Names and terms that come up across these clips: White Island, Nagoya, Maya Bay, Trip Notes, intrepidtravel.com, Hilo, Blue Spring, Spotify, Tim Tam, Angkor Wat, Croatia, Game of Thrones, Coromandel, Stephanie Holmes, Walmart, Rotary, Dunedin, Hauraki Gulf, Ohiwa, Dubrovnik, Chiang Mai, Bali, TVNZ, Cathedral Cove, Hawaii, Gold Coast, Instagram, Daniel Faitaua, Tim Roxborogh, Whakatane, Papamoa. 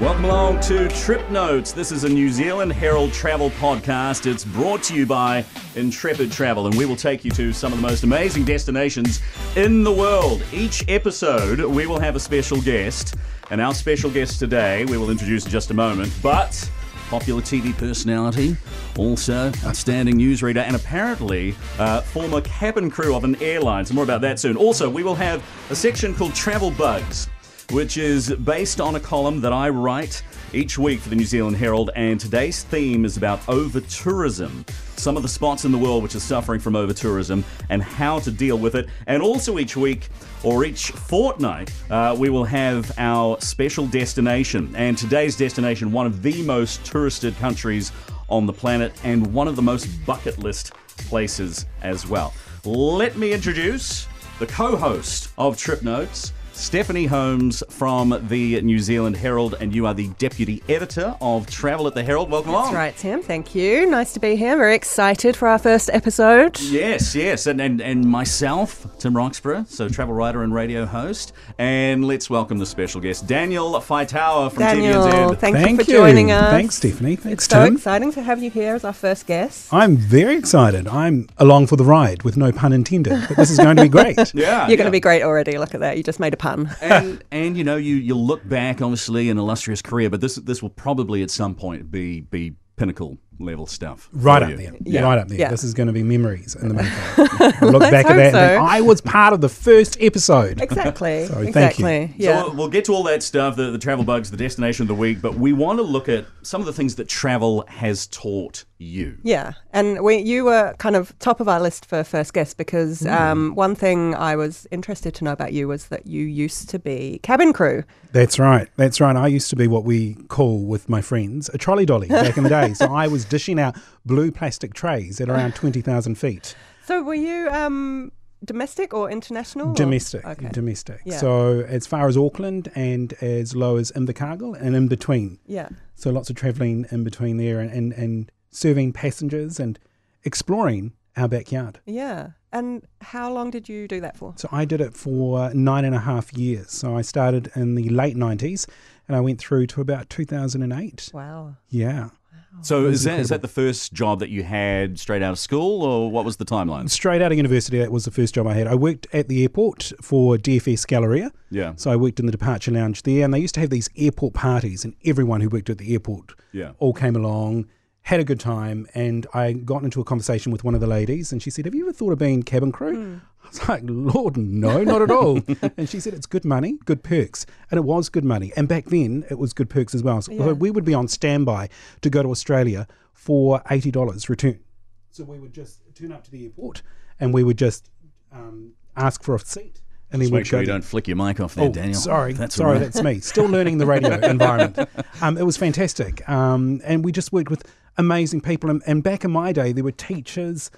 Welcome along to Trip Notes. This is a New Zealand Herald travel podcast. It's brought to you by Intrepid Travel, and we will take you to some of the most amazing destinations in the world. Each episode, we will have a special guest, and our special guest today, we will introduce in just a moment, but popular TV personality, also outstanding newsreader, and apparently former cabin crew of an airline. So more about that soon. Also, we will have a section called Travel Bugs, which is based on a column that I write each week for the New Zealand Herald, and today's theme is about over-tourism. Some of the spots in the world which are suffering from over-tourism and how to deal with it. And also each week, or each fortnight, we will have our special destination. And today's destination, one of the most touristed countries on the planet and one of the most bucket list places as well. Let me introduce the co-host of Trip Notes, Stephanie Holmes from the New Zealand Herald, and you are the Deputy Editor of Travel at the Herald. Welcome along. That's right, Tim. Thank you. Nice to be here. Very excited for our first episode. Yes, yes. And myself, Tim Roxborogh, so travel writer and radio host. And let's welcome the special guest, Daniel Faitaua from TVNZ. Daniel, thank you for joining us. Thanks, Stephanie. Thanks, Tim. It's so exciting to have you here as our first guest. I'm very excited. I'm along for the ride, with no pun intended. But this is going to be great. Yeah, You're going to be great already. Look at that. You just made a pun. and you know, you look back, obviously, an illustrious career, but this will probably at some point be pinnacle level stuff. Right up there. Yeah. Right up there. Yeah. This is going to be memories in the making. Look back at that. So. And I was part of the first episode. Exactly. So thank you. Yeah. So we'll get to all that stuff, the travel bugs, the destination of the week, but we want to look at some of the things that travel has taught you. Yeah. And you were kind of top of our list for first guest because one thing I was interested to know about you was that you used to be cabin crew. That's right. That's right. I used to be what we call with my friends a trolley dolly back in the day. So I was dishing out blue plastic trays at around 20,000 feet. So were you domestic or international? Domestic. Or? Okay. Domestic. Yeah. So as far as Auckland and as low as Invercargill and in between. Yeah. So lots of travelling in between there and serving passengers and exploring our backyard. Yeah. And how long did you do that for? So I did it for 9.5 years. So I started in the late 90s and I went through to about 2008. Wow. Yeah. So is that the first job that you had straight out of school, or what was the timeline? Straight out of university, that was the first job I had. I worked at the airport for DFS Galleria. Yeah. So I worked in the departure lounge there, and they used to have these airport parties, and everyone who worked at the airport all came along, had a good time, and I got into a conversation with one of the ladies, and she said, "Have you ever thought of being cabin crew?" Mm. I was like, "Lord, no, not at all." And she said, "It's good money, good perks." And it was good money. And back then, it was good perks as well. So we would be on standby to go to Australia for $80 return. So we would just turn up to the airport and we would just ask for a seat. And just make sure you don't flick your mic off there, Daniel. Sorry, that's me. Still learning the radio environment. It was fantastic. And we just worked with amazing people. And back in my day, there were teachers.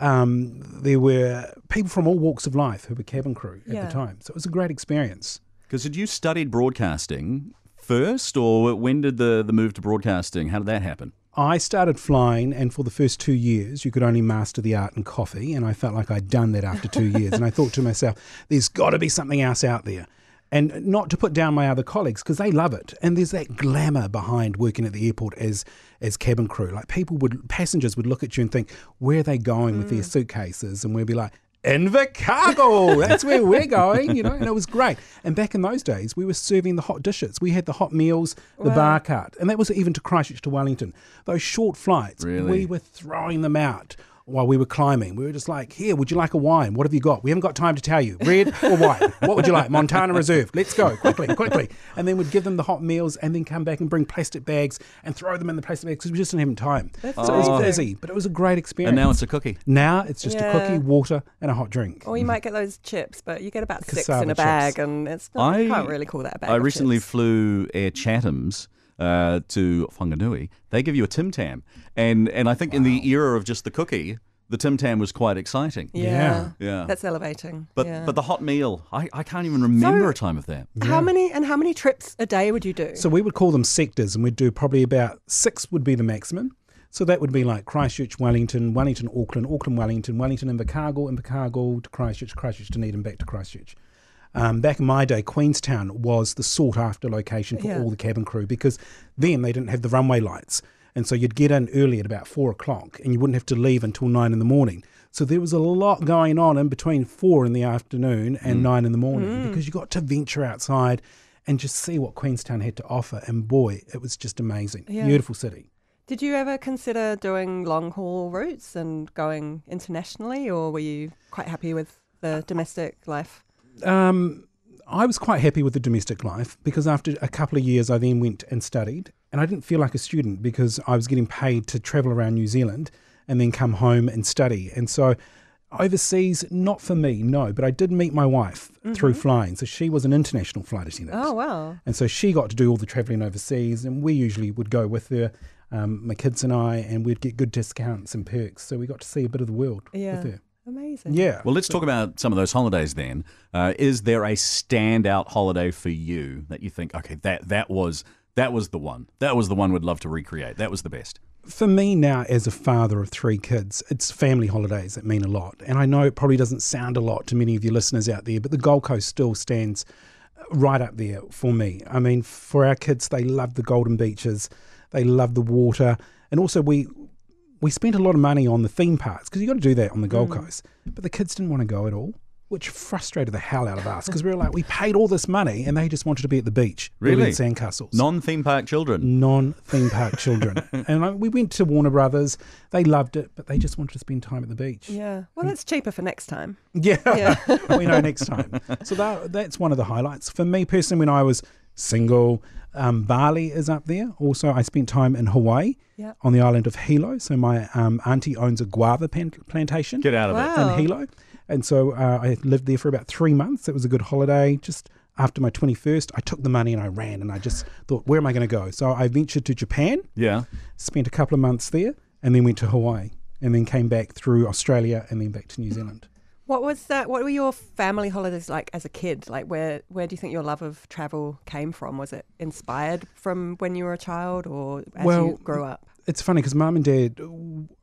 There were people from all walks of life who were cabin crew at the time. So it was a great experience. Because had you studied broadcasting first, or when did the move to broadcasting? How did that happen? I started flying, and for the first 2 years, you could only master the art in coffee, and I felt like I'd done that after 2 years. And I thought to myself, there's got to be something else out there. And not to put down my other colleagues, because they love it. And there's that glamour behind working at the airport as cabin crew. Like passengers would look at you and think, where are they going with their suitcases? And we'd be like, Invercargill, that's where we're going, you know, and it was great. And back in those days, we were serving the hot dishes. We had the hot meals, the bar cart, and that was even to Christchurch to Wellington. Those short flights, we were throwing them out while we were climbing. We were just like, here, would you like a wine? What have you got? We haven't got time to tell you. Red or white? What would you like? Montana Reserve. Let's go, quickly, quickly. And then we'd give them the hot meals and then come back and bring plastic bags and throw them in the plastic bags because we just didn't have time. So it was busy, but it was a great experience. And now it's a cookie. Now it's just a cookie, water and a hot drink. Or you might get those chips, but you get about six in a bag and it's not, you can't really call that a bag. I recently flew Air Chatham's to Whanganui. They give you a Tim Tam. And I think in the era of just the cookie, the Tim Tam was quite exciting. Yeah. That's elevating. But the hot meal, I can't even remember a time of that. How many trips a day would you do? So we would call them sectors, and we'd do probably about six would be the maximum. So that would be like Christchurch, Wellington, Wellington, Auckland, Auckland, Wellington, Wellington, Invercargill to Christchurch, Christchurch, Dunedin, back to Christchurch. Back in my day, Queenstown was the sought-after location for all the cabin crew, because then they didn't have the runway lights. And so you'd get in early at about 4 o'clock and you wouldn't have to leave until 9 in the morning. So there was a lot going on in between 4 in the afternoon and 9 in the morning because you got to venture outside and just see what Queenstown had to offer. And boy, it was just amazing. Yeah. Beautiful city. Did you ever consider doing long haul routes and going internationally, or were you quite happy with the domestic life? I was quite happy with the domestic life, because after a couple of years I then went and studied, and I didn't feel like a student because I was getting paid to travel around New Zealand and then come home and study. And so overseas, not for me, no, but I did meet my wife through flying. So she was an international flight attendant. Oh, wow. And so she got to do all the travelling overseas, and we usually would go with her, my kids and I, and we'd get good discounts and perks. So we got to see a bit of the world with her. Amazing. Yeah. Well, let's talk about some of those holidays then. Is there a standout holiday for you that you think, okay, that was the one. That was the one we'd love to recreate. That was the best. For me now, as a father of 3 kids, it's family holidays that mean a lot. And I know it probably doesn't sound a lot to many of your listeners out there, but the Gold Coast still stands right up there for me. I mean, for our kids, they love the golden beaches. They love the water. And also we spent a lot of money on the theme parks, because you've got to do that on the Gold Coast. But the kids didn't want to go at all, which frustrated the hell out of us, because we were like, we paid all this money and they just wanted to be at the beach. Really? Sandcastles. Non-theme park children. Non-theme park children. And we went to Warner Brothers. They loved it, but they just wanted to spend time at the beach. Yeah. Well, that's cheaper for next time. Yeah. We know next time. So that's one of the highlights. For me personally, when I was single, Bali is up there. Also, I spent time in Hawaii on the island of Hilo. So my auntie owns a guava plantation. Get out of it. In Hilo. And so I lived there for about 3 months. It was a good holiday. Just after my 21st, I took the money and I ran, and I just thought, where am I going to go? So I ventured to Japan, spent a couple of months there, and then went to Hawaii, and then came back through Australia and then back to New Zealand. What was that? What were your family holidays like as a kid? Like, where do you think your love of travel came from? Was it inspired from when you were a child, or as you grew up? It's funny, because mum and dad,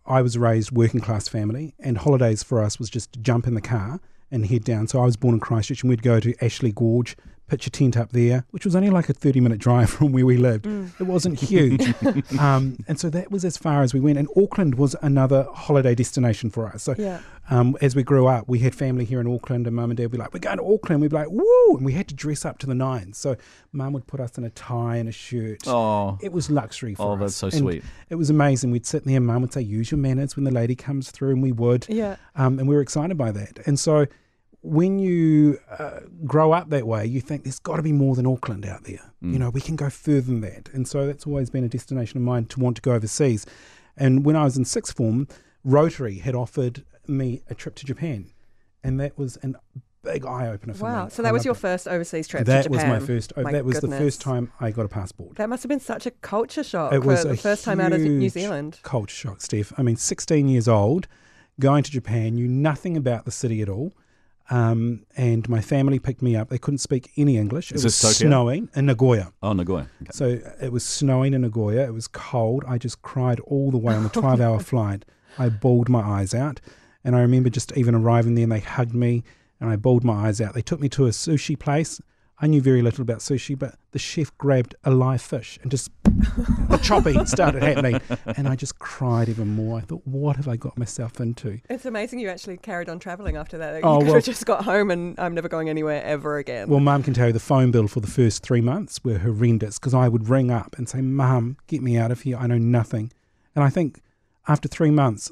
I was raised working class family, and holidays for us was just to jump in the car and head down. So I was born in Christchurch, and we'd go to Ashley Gorge, pitch a tent up there, which was only like a 30-minute drive from where we lived. It wasn't huge. And so that was as far as we went. And Auckland was another holiday destination for us. So as we grew up, we had family here in Auckland, and mum and dad would be like, we're going to Auckland. We'd be like, woo! And we had to dress up to the nines. So mum would put us in a tie and a shirt. Oh, it was luxury for us. Oh, that's so sweet. It was amazing. We'd sit there and mum would say, use your manners when the lady comes through, and we would. And we were excited by that. And so when you grow up that way, you think there's got to be more than Auckland out there. You know, we can go further than that. And so that's always been a destination of mine, to want to go overseas. And when I was in sixth form, Rotary had offered me a trip to Japan. And that was a big eye-opener for me. Wow, so that was your first overseas trip to Japan? That was my first. That was the first time I got a passport. That must have been such a culture shock. It was the first time out of New Zealand. Culture shock, Steph. I mean, 16 years old, going to Japan, knew nothing about the city at all. And my family picked me up. They couldn't speak any English. It was snowing in Nagoya. Oh, Nagoya. Okay. So it was snowing in Nagoya. It was cold. I just cried all the way on the 12-hour flight. I bawled my eyes out. And I remember just even arriving there, and they hugged me, and I bawled my eyes out. They took me to a sushi place. I knew very little about sushi, but the chef grabbed a live fish and just the chopping started happening. And I just cried even more. I thought, what have I got myself into? It's amazing you actually carried on travelling after that. You could have just got home and I'm never going anywhere ever again. Well, Mum can tell you the phone bill for the first 3 months were horrendous, because I would ring up and say, Mum, get me out of here. I know nothing. And I think after 3 months,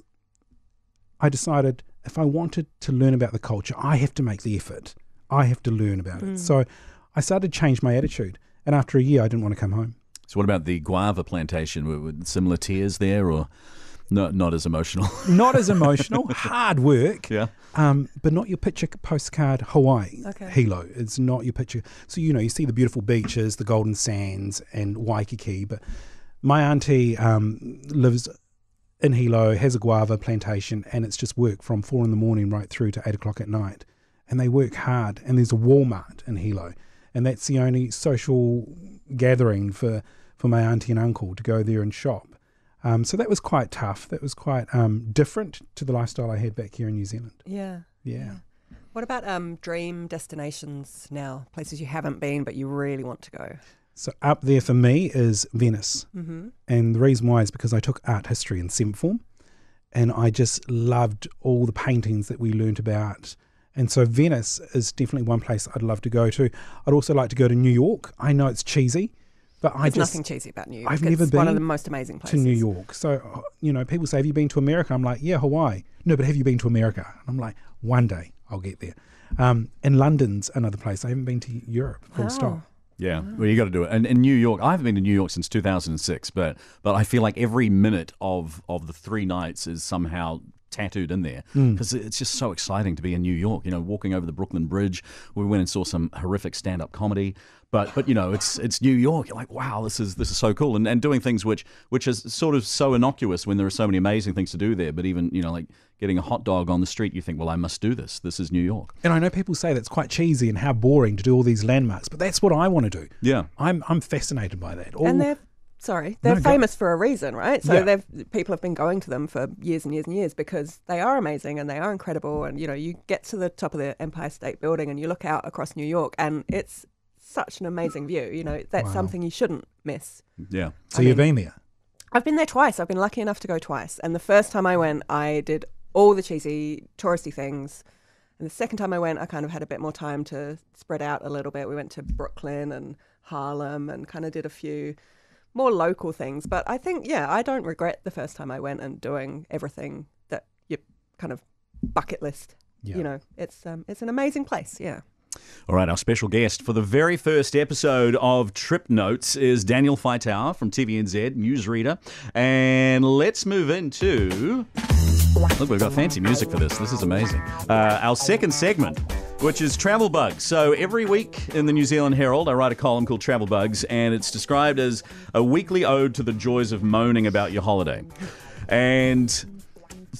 I decided if I wanted to learn about the culture, I have to make the effort. I have to learn about it. So I started to change my attitude, and after a year I didn't want to come home. So what about the guava plantation? Were similar tears there, or not as emotional? Not as emotional, hard work, but not your picture postcard Hawaii, Hilo. It's not your picture. So, you know, you see the beautiful beaches, the golden sands and Waikiki, but my auntie lives in Hilo, has a guava plantation, and it's just work from 4 in the morning right through to 8 o'clock at night. And they work hard, and there's a Walmart in Hilo. And that's the only social gathering for my auntie and uncle to go there and shop. So that was quite tough. That was quite different to the lifestyle I had back here in New Zealand. Yeah. What about dream destinations now? Places you haven't been but you really want to go? So up there for me is Venice. Mm-hmm. And the reason why is because I took art history in SEM form and I just loved all the paintings that we learnt about. And so Venice is definitely one place I'd love to go to. I'd also like to go to New York. I know it's cheesy, but I There's nothing cheesy about New York. I've never been one of the most amazing places. To New York. So, you know, people say, have you been to America? I'm like, yeah, Hawaii. No, but have you been to America? And I'm like, one day I'll get there. And London's another place. I haven't been to Europe, full stop. Yeah, well, you got to do it. And in New York, I haven't been to New York since 2006, but I feel like every minute of the 3 nights is somehow tattooed in there because it's just so exciting to be in New York. You know, walking over the Brooklyn Bridge, we went and saw some horrific stand-up comedy. But you know, it's New York. You're like, wow, this is so cool, and doing things which is sort of so innocuous when there are so many amazing things to do there. But even, you know, like getting a hot dog on the street, you think, well, I must do this. This is New York. And I know people say that's quite cheesy and how boring to do all these landmarks, but that's what I want to do. Yeah, I'm fascinated by that. They're famous for a reason, right? So people have been going to them for years and years and years because they are amazing and they are incredible. And you know, you get to the top of the Empire State Building and you look out across New York, and it's such an amazing view. You know, that's something you shouldn't miss. Yeah. So you've been there? I've been there twice. I've been lucky enough to go twice. And the first time I went, I did all the cheesy, touristy things. And the second time I went, I kind of had a bit more time to spread out a little bit. We went to Brooklyn and Harlem and kind of did a few more local things. But I think, yeah, I don't regret the first time I went and doing everything that you kind of bucket list. Yeah. You know, it's an amazing place. Yeah. All right, our special guest for the very first episode of Trip Notes is Daniel Faitaua from TVNZ, newsreader. And let's move into... Look, we've got fancy music for this. This is amazing. Our second segment, which is Travel Bugs. So every week in the New Zealand Herald, I write a column called Travel Bugs, and it's described as a weekly ode to the joys of moaning about your holiday. And...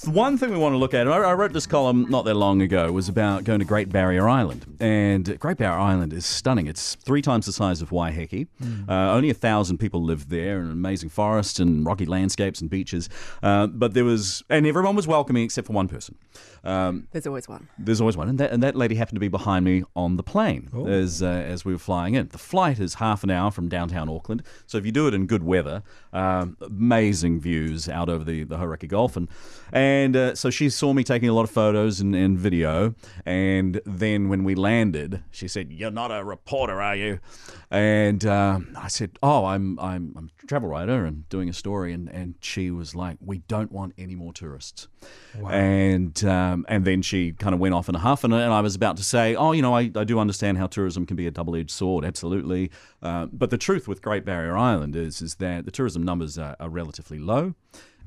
the one thing we want to look at, and I wrote this column not that long ago, was about going to Great Barrier Island. And Great Barrier Island is stunning. It's 3 times the size of Waikiki. Only 1,000 people live there, and amazing forests and rocky landscapes and beaches. But there was, and everyone was welcoming except for one person. There's always one. There's always one. And that lady happened to be behind me on the plane as we were flying in. The flight is half an hour from downtown Auckland. So if you do it in good weather, amazing views out over the Hauraki Gulf. And so she saw me taking a lot of photos and video. And then when we landed, she said, "You're not a reporter, are you?" And I said, "Oh, I'm a travel writer and doing a story." And she was like, "We don't want any more tourists." Wow. And then she kind of went off in a huff. And I was about to say, "Oh, you know, I do understand how tourism can be a double-edged sword, absolutely." But the truth with Great Barrier Island is that the tourism numbers are relatively low.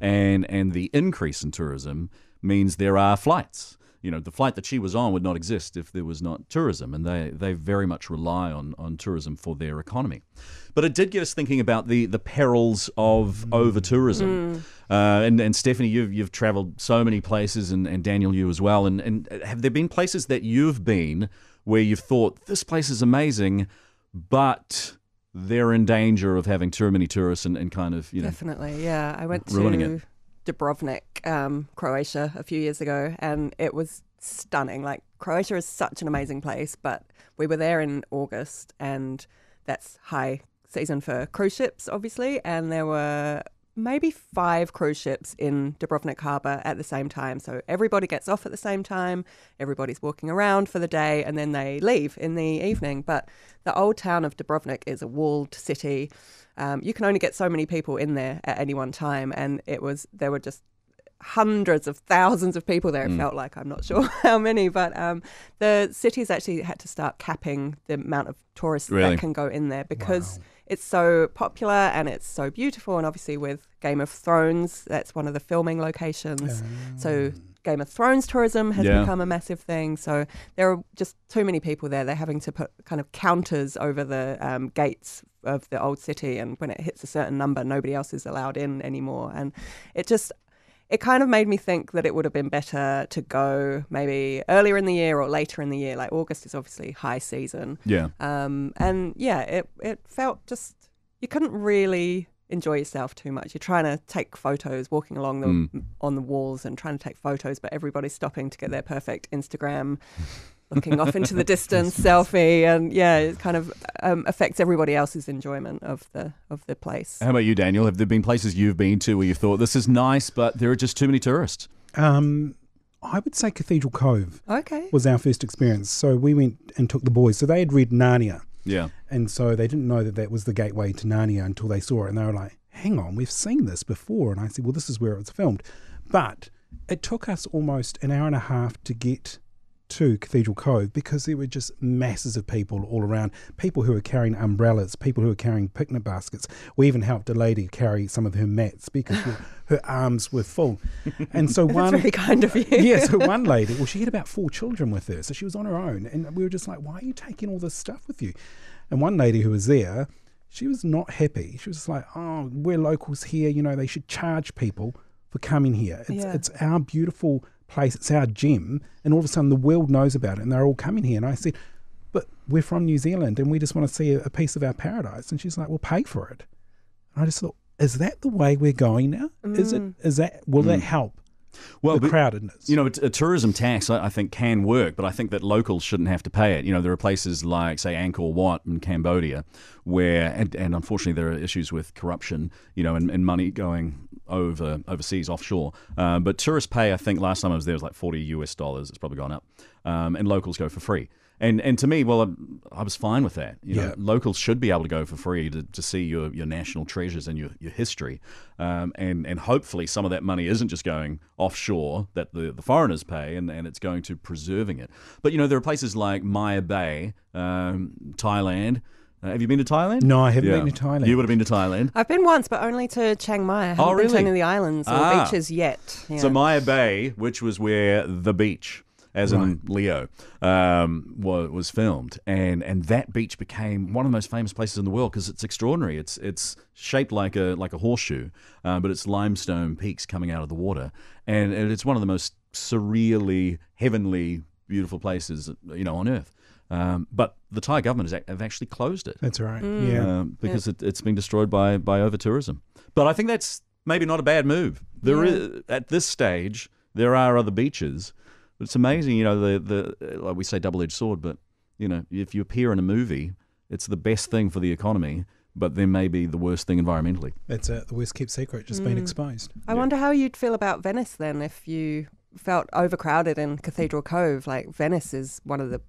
And the increase in tourism means there are flights. You know, the flight that she was on would not exist if there was not tourism, and they very much rely on tourism for their economy. But it did get us thinking about the perils of over-tourism. And Stephanie, you've travelled so many places, and Daniel, you as well. And have there been places that you've been where you've thought, this place is amazing, but... they're in danger of having too many tourists and kind of, you know. Definitely, yeah. I went to Dubrovnik, Croatia, a few years ago, and it was stunning. Like, Croatia is such an amazing place, but we were there in August, and that's high season for cruise ships, obviously, and there were maybe 5 cruise ships in Dubrovnik harbour at the same time. So everybody gets off at the same time, everybody's walking around for the day, and then they leave in the evening. But the old town of Dubrovnik is a walled city. You can only get so many people in there at any one time, and there were just hundreds of thousands of people there. It felt like, I'm not sure how many, but the cities actually had to start capping the amount of tourists that can go in there because... wow. It's so popular and it's so beautiful, and obviously with Game of Thrones, that's one of the filming locations. So Game of Thrones tourism has become a massive thing. So there are just too many people there. They're having to put kind of counters over the gates of the old city, and when it hits a certain number, nobody else is allowed in anymore. And it kind of made me think that it would have been better to go maybe earlier in the year or later in the year. Like, August is obviously high season. Yeah. And yeah, it felt just, you couldn't really enjoy yourself too much. You're trying to take photos, walking along on the walls and trying to take photos, but everybody's stopping to get their perfect Instagram looking off into the distance selfie, and yeah, it kind of affects everybody else's enjoyment of the place. How about you, Daniel? Have there been places you've been to where you thought this is nice, but there are just too many tourists? I would say Cathedral Cove was our first experience. So we went and took the boys. So they had read Narnia. Yeah. And so they didn't know that that was the gateway to Narnia until they saw it. And they were like, hang on, we've seen this before. And I said, well, this is where it was filmed. But it took us almost an hour and a half to get to Cathedral Cove because there were just masses of people all around, people who were carrying umbrellas, people who were carrying picnic baskets. We even helped a lady carry some of her mats because her arms were full. And so that's very kind of you. Yeah, so one lady, well, she had about 4 children with her, so she was on her own, and we were just like, why are you taking all this stuff with you? And one lady who was there, she was not happy. She was just like, oh, we're locals here, you know, they should charge people for coming here. It's our beautiful place, it's our gem, and all of a sudden the world knows about it and they're all coming here. And I said, but we're from New Zealand and we just want to see a piece of our paradise. And she's like, well, pay for it. And I just thought, is that the way we're going now? Will that help? Well, the crowdedness. You know, a tourism tax, I think, can work, but I think that locals shouldn't have to pay it. You know, there are places like, say, Angkor Wat in Cambodia where, and unfortunately there are issues with corruption, you know, and money going overseas, offshore. But tourist pay, I think, last time I was there was like $40 US. It's probably gone up. And locals go for free. And to me, well, I was fine with that. You know, locals should be able to go for free to see your national treasures and your history. And hopefully some of that money isn't just going offshore that the foreigners pay, and it's going to preserving it. But, you know, there are places like Maya Bay, Thailand. Have you been to Thailand? No, I haven't been to Thailand. You would have been to Thailand. I've been once, but only to Chiang Mai. I haven't been to any of the islands or beaches yet. Yeah. So Maya Bay, which was where The Beach, as in Leo, was filmed. And that beach became one of the most famous places in the world because it's extraordinary. It's shaped like a horseshoe, but it's limestone peaks coming out of the water. And it's one of the most surreally, heavenly, beautiful places, you know, on Earth. But the Thai government have actually closed it. That's right. Because it's been destroyed by over-tourism. But I think that's maybe not a bad move. There is, at this stage, there are other beaches. It's amazing, you know, like we say, double-edged sword, but, you know, if you appear in a movie, it's the best thing for the economy, but then maybe the worst thing environmentally. That's the worst-kept secret, just being exposed. I wonder how you'd feel about Venice, then, if you felt overcrowded in Cathedral Cove. Like, Venice is one of the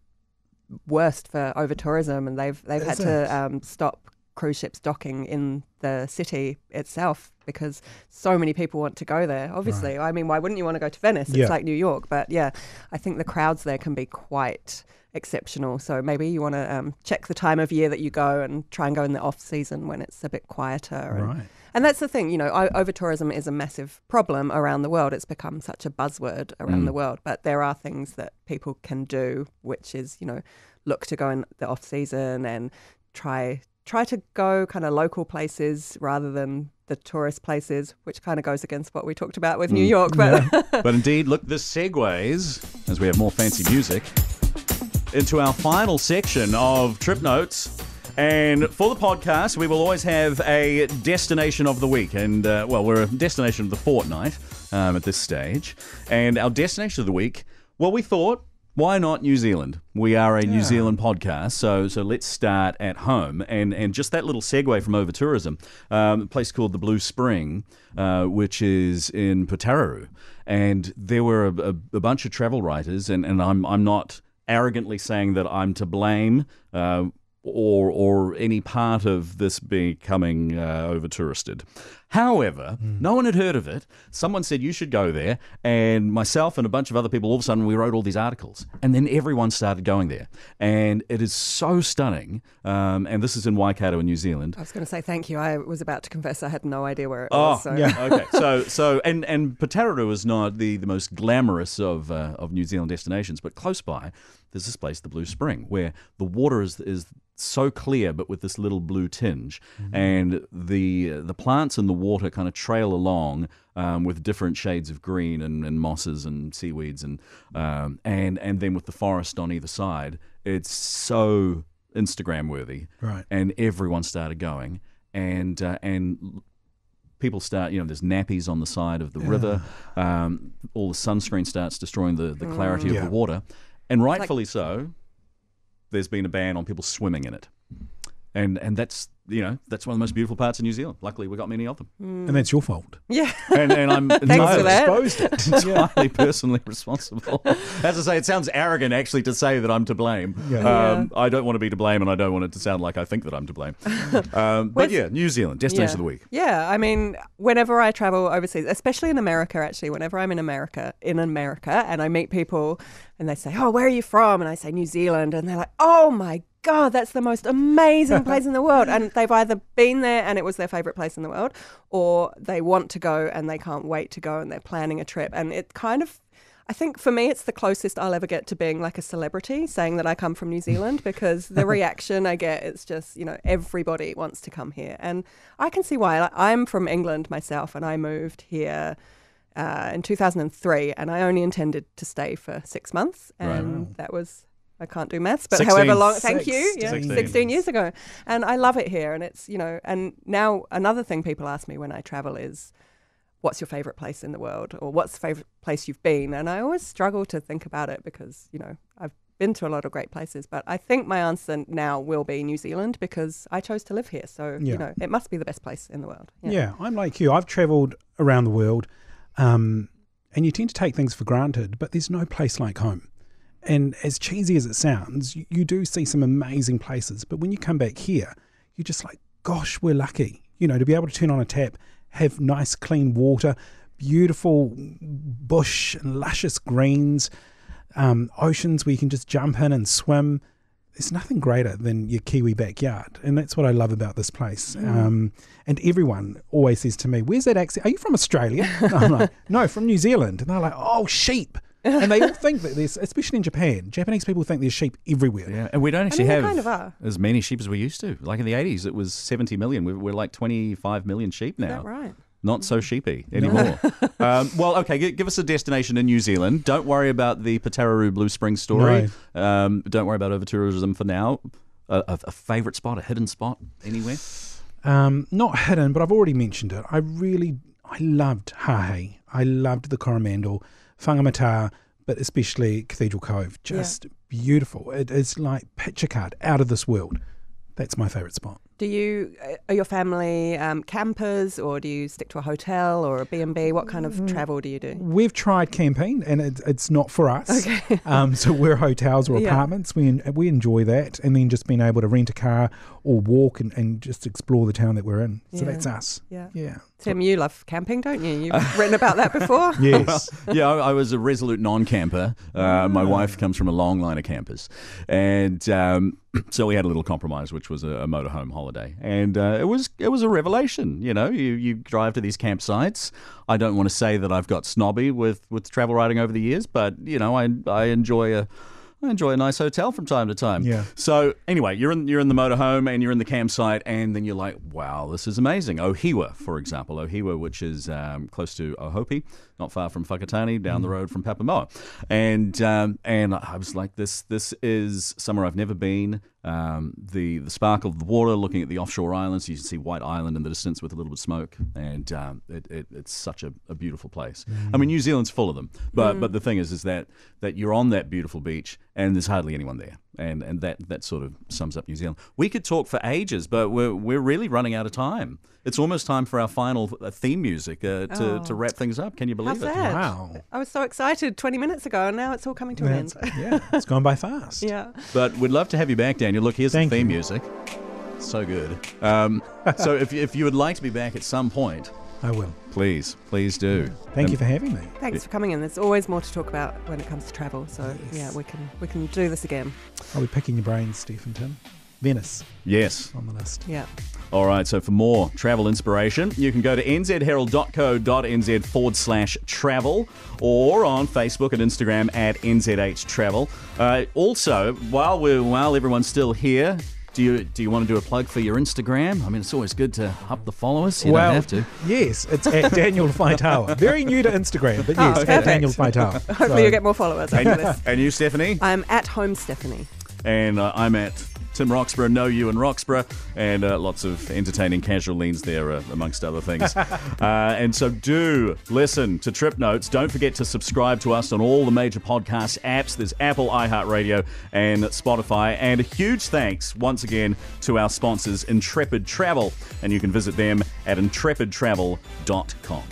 worst for over-tourism, and they've had to stop cruise ships docking in the city itself because so many people want to go there, obviously. Right. I mean, why wouldn't you want to go to Venice? It's like New York. But yeah, I think the crowds there can be quite exceptional. So maybe you want to check the time of year that you go and try and go in the off season when it's a bit quieter. And that's the thing, you know, over-tourism is a massive problem around the world. It's become such a buzzword around the world. But there are things that people can do, which is, you know, look to go in the off season and try to go kind of local places rather than the tourist places, which kind of goes against what we talked about with New York. But, but indeed, look, this segues, as we have more fancy music, into our final section of Trip Notes. And for the podcast, we will always have a destination of the week. And, well, we're a destination of the fortnight at this stage. And our destination of the week, well, we thought, why not New Zealand? We are a New Zealand podcast, so let's start at home. And just that little segue from over-tourism, a place called the Blue Spring, which is in Potaruru. And there were a bunch of travel writers, and I'm not arrogantly saying that I'm to blame or any part of this becoming over-touristed. However, no one had heard of it. Someone said, you should go there. And myself and a bunch of other people, all of a sudden, we wrote all these articles. And then everyone started going there. And it is so stunning. And this is in Waikato in New Zealand. I was going to say thank you. I was about to confess I had no idea where it was. So. Yeah. Okay. So Potaruru is not the most glamorous of New Zealand destinations, but close by, there's this place, the Blue Spring, where the water is so clear, but with this little blue tinge, and the plants in the water kind of trail along with different shades of green and mosses and seaweeds, and then with the forest on either side. It's so Instagram worthy, right? And everyone started going, and people start, you know, there's nappies on the side of the river. All the sunscreen starts destroying the clarity of the water. And rightfully so, there's been a ban on people swimming in it. And that's, you know, that's one of the most beautiful parts of New Zealand. Luckily, we got many of them. Mm. And that's your fault. Yeah. And I'm entirely exposed to it. Entirely personally responsible. As I say, it sounds arrogant, actually, to say that I'm to blame. Yeah. I don't want to be to blame, and I don't want it to sound like I think that I'm to blame. But yeah, New Zealand, destination of the week. Yeah, I mean, whenever I travel overseas, especially in America, actually, whenever I'm in America, and I meet people, and they say, oh, where are you from? And I say, New Zealand. And they're like, oh, my God, that's the most amazing place in the world. And they've either been there and it was their favourite place in the world, or they want to go and they can't wait to go and they're planning a trip. And it kind of, I think for me, it's the closest I'll ever get to being like a celebrity, saying that I come from New Zealand, because the reaction I get, it's just, you know, everybody wants to come here. And I can see why. I'm from England myself, and I moved here in 2003, and I only intended to stay for 6 months. And that was... I can't do maths, but 16, however long, thank you, 16 years ago. And I love it here. And it's, you know, and now another thing people ask me when I travel is, what's your favourite place in the world? Or what's the favourite place you've been? And I always struggle to think about it because, you know, I've been to a lot of great places. But I think my answer now will be New Zealand, because I chose to live here. So, you know, it must be the best place in the world. Yeah, I'm like you. I've travelled around the world and you tend to take things for granted, but there's no place like home. And as cheesy as it sounds, you do see some amazing places. But when you come back here, you're just like, gosh, we're lucky, you know, to be able to turn on a tap, have nice, clean water, beautiful bush and luscious greens, oceans where you can just jump in and swim. There's nothing greater than your Kiwi backyard. And that's what I love about this place. And everyone always says to me, where's that accent? Are you from Australia? And I'm like, no, from New Zealand. And they're like, oh, sheep. And they all think that there's, especially in Japan, Japanese people think there's sheep everywhere. Yeah, and we don't actually have as many sheep as we used to. Like in the 80s, it was 70 million. We're like 25 million sheep now. Is that right? Not so sheepy anymore. Well, okay, give us a destination in New Zealand. Don't worry about the Pataruru Blue Spring story. No. Don't worry about over-tourism for now. A favourite spot, a hidden spot anywhere? Not hidden, but I've already mentioned it. I loved Hahei. I loved the Coromandel. Whangamata, but especially Cathedral Cove. Just beautiful. It's like picture card, out of this world. That's my favourite spot. Are your family campers, or do you stick to a hotel or a B&B? What kind of travel do you do? We've tried camping and it's not for us. Okay. So we're hotels or apartments. We enjoy that. And then just being able to rent a car or walk and just explore the town that we're in. So that's us. Yeah. Tim, you love camping, don't you? You've written about that before. Yes. Well, yeah, I was a resolute non-camper. My wife comes from a long line of campers. And so we had a little compromise, which was a motorhome holiday. And it was a revelation, you know. You drive to these campsites. I don't want to say that I've got snobby with travel writing over the years, but, you know, I enjoy a nice hotel from time to time. Yeah. So anyway, you're in the motorhome and you're in the campsite, and then you're like, wow, this is amazing. Ohiwa, for example. Ohiwa, which is close to Ohopi, not far from Whakatane, down the road from Papamoa. And I was like, this is somewhere I've never been. The sparkle of the water, looking at the offshore islands, you can see White Island in the distance with a little bit of smoke, and it's such a beautiful place. I mean, New Zealand's full of them, but the thing is that you're on that beautiful beach and there's hardly anyone there, and that sort of sums up New Zealand. We could talk for ages, but we're really running out of time. It's almost time for our final theme music to wrap things up. Can you believe it? Wow! I was so excited 20 minutes ago, and now it's all coming to an end. Yeah, it's gone by fast. Yeah, but we'd love to have you back, Daniel. Look, here's the theme music. So good. So if you would like to be back at some point. I will. Please do. Thank you for having me. Thanks for coming in. There's always more to talk about when it comes to travel. So yeah, we can do this again. I'll be picking your brains, Steve and Tim. Venice. Yes. On the list. Yeah. All right, so for more travel inspiration, you can go to nzherald.co.nz/travel or on Facebook and Instagram at nzhtravel. Also, while everyone's still here, do you want to do a plug for your Instagram? I mean, it's always good to up the followers. You don't have to. Yes, it's at Daniel Faitaua. Very new to Instagram, but yes, at Daniel Faitaua. Hopefully you'll get more followers after this. And you, Stephanie? I'm at Home Stephanie. And I'm at Tim Roxborogh, Know You in Roxburgh, and lots of entertaining casual lens there, amongst other things. And so do listen to Trip Notes. Don't forget to subscribe to us on all the major podcast apps. There's Apple, iHeartRadio, and Spotify. And a huge thanks once again to our sponsors, Intrepid Travel. And you can visit them at intrepidtravel.com.